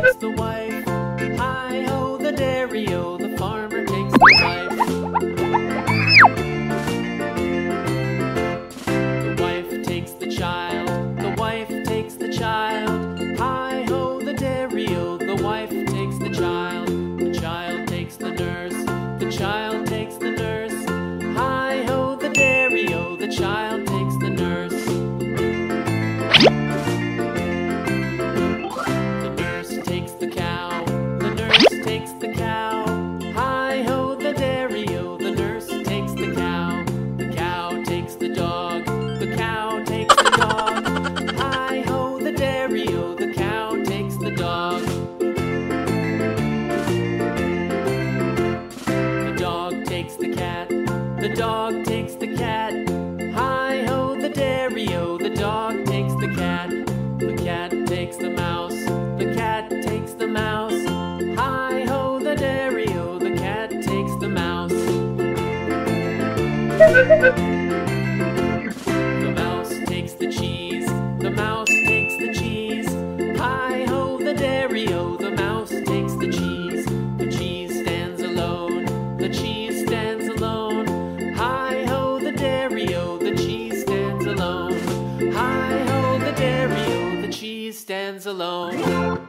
takes the wife. Hi-ho, the dairy-o, the farmer takes the wife. The wife takes the child, the wife takes the child. Hi-ho, the dairy-o, the wife takes the child. The child takes the nurse, the child takes the nurse. Hi-ho, the dairy-o, the child takes the nurse. The dog takes the cat. Hi-ho, the dairy-o, the dog takes the cat. The cat takes the mouse, the cat takes the mouse. Hi-ho, the dairy-o, the cat takes the mouse. The mouse takes the cheese, the mouse takes the cheese. Hi-ho, the dairy-o, the mouse takes the cheese. The cheese stands alone, the cheese stands alone. Stands alone.